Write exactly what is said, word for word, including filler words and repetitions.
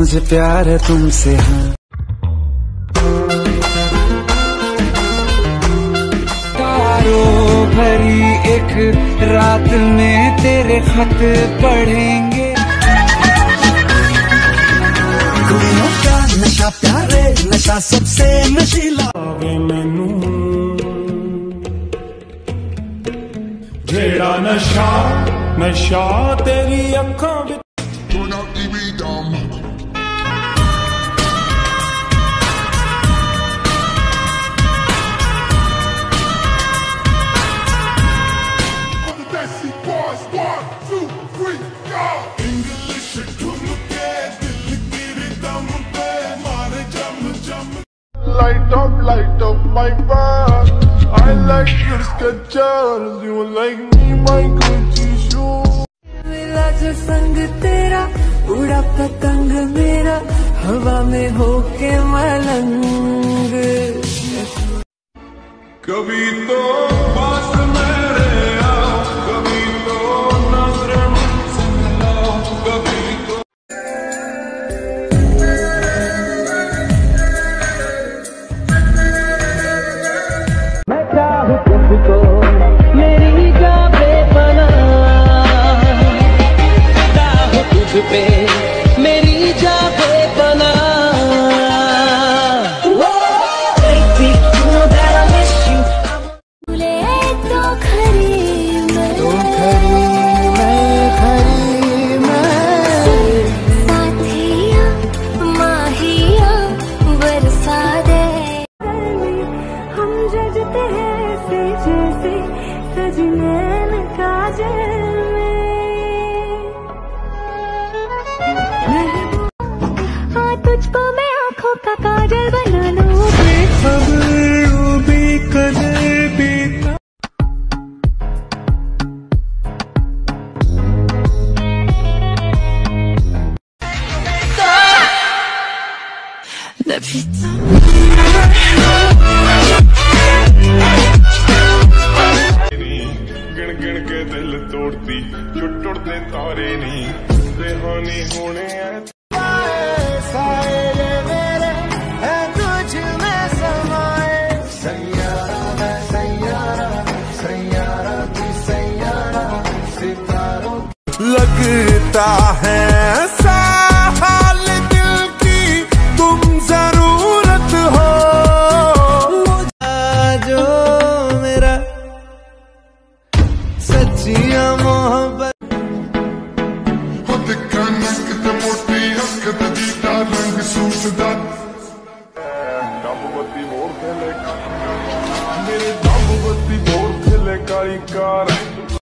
मुझे प्यार है तुमसे हाँ। तारों भरी एक रात में तेरे खत पढ़ेंगे। कुड़ियों का नशा प्यारे नशा सबसे नशीला वे मैनू जेड़ा नशा नशा तेरी अखा Light up, light up my fire. I like your sketchers, you like me, my Gucci shoes. मिला जो संग तेरा, उड़ा पतंग मेरा, हवा में होके मलंग। कभी तो पास मेरे आओ, कभी तो नजर मुझसे मिलाओ, कभी तो लगता है ऐसा हाल दिल की तुम जरूरत हो। जो मेरा सच्ची मोहब्बत